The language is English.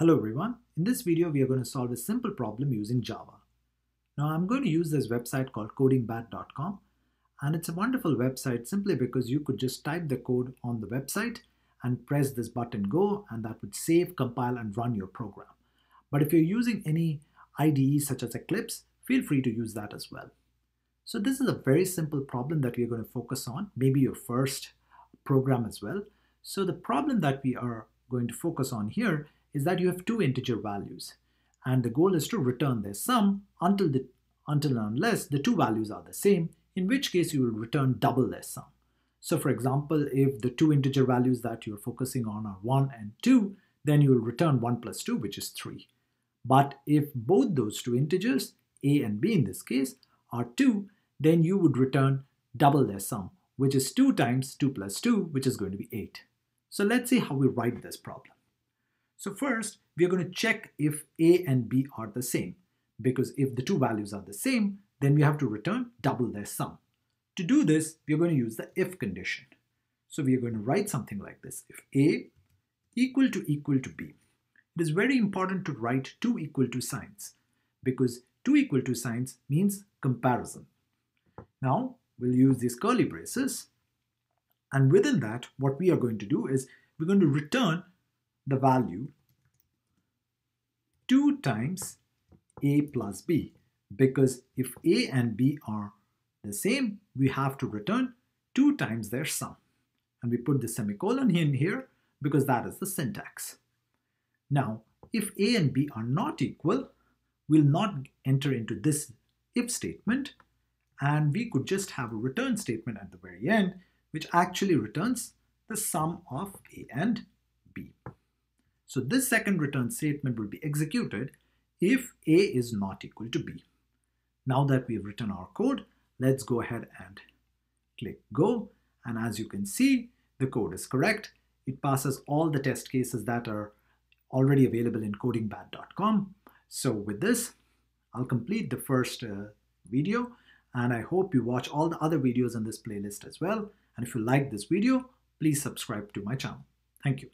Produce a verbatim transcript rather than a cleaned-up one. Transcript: Hello everyone, in this video we are going to solve a simple problem using Java. Now I'm going to use this website called coding bat dot com, and it's a wonderful website simply because you could just type the code on the website and press this button go, and that would save, compile and run your program. But if you're using any I D E such as Eclipse, feel free to use that as well. So this is a very simple problem that we're going to focus on, maybe your first program as well. So the problem that we are going to focus on here is that you have two integer values, and the goal is to return their sum until the until and unless the two values are the same, in which case you will return double their sum. So for example, if the two integer values that you're focusing on are one and two, then you will return one plus two, which is three. But if both those two integers, a and b in this case, are two, then you would return double their sum, which is two times two plus two, which is going to be eight. So let's see how we write this problem. So first, we are going to check if a and b are the same, because if the two values are the same, then we have to return double their sum. To do this, we are going to use the if condition. So we are going to write something like this: if a equal to equal to b. It is very important to write two equal to signs, because two equal to signs means comparison. Now we'll use these curly braces, and within that what we are going to do is we're going to return the value two times a plus b, because if a and b are the same, we have to return two times their sum. And we put the semicolon in here because that is the syntax. Now if a and b are not equal, we'll not enter into this if statement, and we could just have a return statement at the very end which actually returns the sum of a and b. So this second return statement will be executed if a is not equal to b. Now that we've written our code, let's go ahead and click go. And as you can see, the code is correct. It passes all the test cases that are already available in coding bat dot com. So with this, I'll complete the first uh, video, and I hope you watch all the other videos in this playlist as well. And if you like this video, please subscribe to my channel. Thank you.